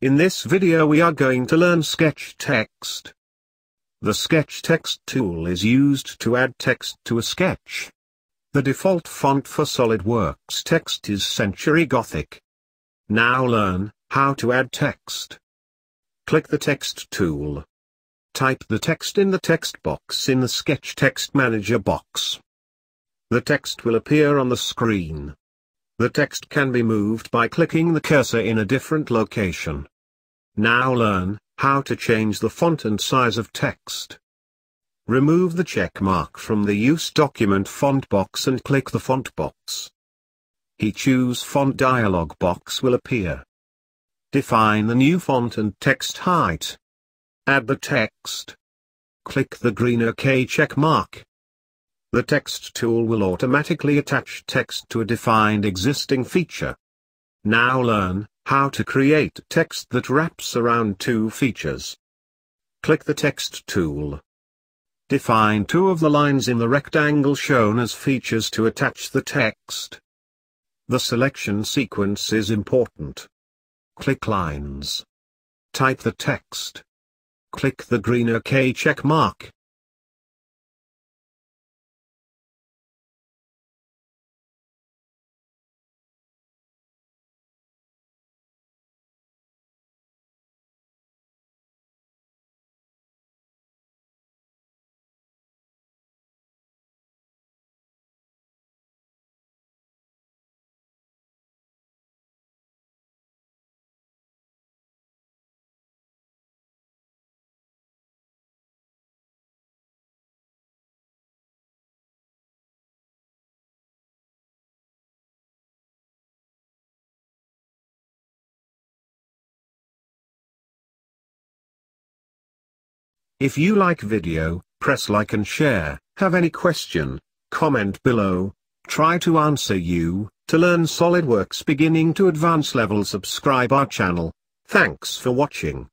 In this video we are going to learn Sketch Text. The Sketch Text tool is used to add text to a sketch. The default font for SolidWorks text is Century Gothic. Now learn how to add text. Click the text tool. Type the text in the text box in the Sketch Text Manager box. The text will appear on the screen. The text can be moved by clicking the cursor in a different location. Now learn how to change the font and size of text. Remove the check mark from the Use Document font box and click the font box. The Choose Font dialog box will appear. Define the new font and text height. Add the text. Click the green OK check mark. The text tool will automatically attach text to a defined existing feature. Now learn how to create text that wraps around two features. Click the text tool. Define two of the lines in the rectangle shown as features to attach the text. The selection sequence is important. Click Lines. Type the text. Click the green OK check mark. If you like video, press like and share. Have any question, comment below. Try to answer you. To learn SolidWorks beginning to advanced level, subscribe our channel. Thanks for watching.